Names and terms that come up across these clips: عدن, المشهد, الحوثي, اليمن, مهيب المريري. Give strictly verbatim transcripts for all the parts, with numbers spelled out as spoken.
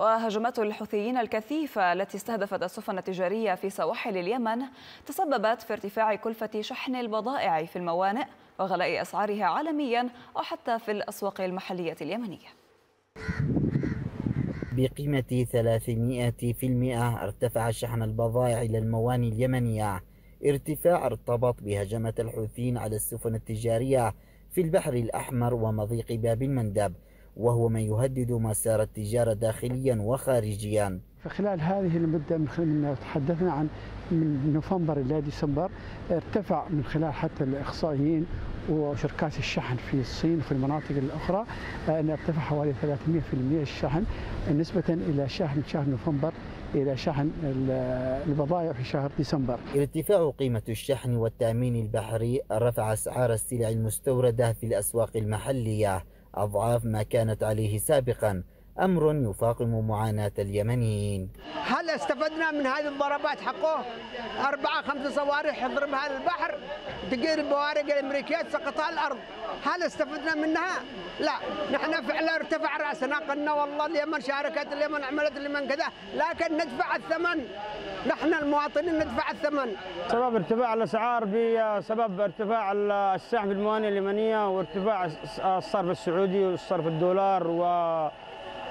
وهجمات الحوثيين الكثيفة التي استهدفت السفن التجارية في سواحل اليمن تسببت في ارتفاع كلفة شحن البضائع في الموانئ وغلاء أسعارها عالميا وحتى في الأسواق المحلية اليمنية. بقيمة ثلاثمائة بالمئة ارتفع شحن البضائع إلى الموانئ اليمنية، ارتفاع ارتبط بهجمة الحوثيين على السفن التجارية في البحر الأحمر ومضيق باب المندب، وهو ما يهدد مسار التجارة داخليا وخارجيا. فخلال هذه المدة من تحدثنا عن من نوفمبر إلى ديسمبر ارتفع من خلال حتى الإحصائيين وشركات الشحن في الصين وفي المناطق الأخرى أن ارتفع حوالي ثلاثمائة بالمئة الشحن نسبة إلى شحن شهر نوفمبر إلى شحن البضائع في شهر ديسمبر. ارتفاع قيمة الشحن والتأمين البحري رفع أسعار السلع المستوردة في الأسواق المحلية أضعاف ما كانت عليه سابقا، أمر يفاقم معاناة اليمنيين. هل استفدنا من هذه الضربات حقه؟ أربعة خمسة صواريخ يضربها هذا البحر تقير البوارق الأمريكية تسقطها الأرض، هل استفدنا منها؟ لا، نحن فعلا ارتفع رأسنا قلنا والله اليمن شاركت، اليمن عملت، اليمن كذا، لكن ندفع الثمن، نحن المواطنين ندفع الثمن. سبب ارتفاع الأسعار بسبب ارتفاع الشحن في الموانئ اليمنية وارتفاع الصرف السعودي والصرف الدولار و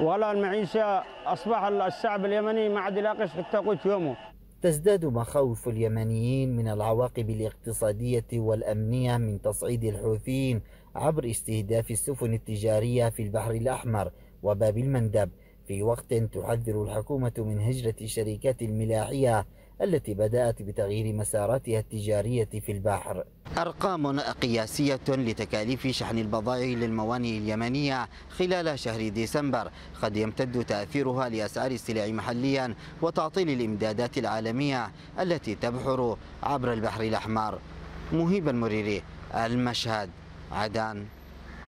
ولا المعيشة، أصبح الشعب اليمني ما عاد يلاقيش حتى قوت يومه. تزداد مخاوف اليمنيين من العواقب الاقتصادية والأمنية من تصعيد الحوثيين عبر استهداف السفن التجارية في البحر الأحمر وباب المندب، في وقت تحذر الحكومة من هجرة الشركات الملاحية التي بدأت بتغيير مساراتها التجارية في البحر. أرقام قياسية لتكاليف شحن البضائع للموانئ اليمنية خلال شهر ديسمبر قد يمتد تأثيرها لأسعار السلع محليا وتعطيل الإمدادات العالمية التي تبحر عبر البحر الأحمر. مهيب المريري، المشهد، عدن.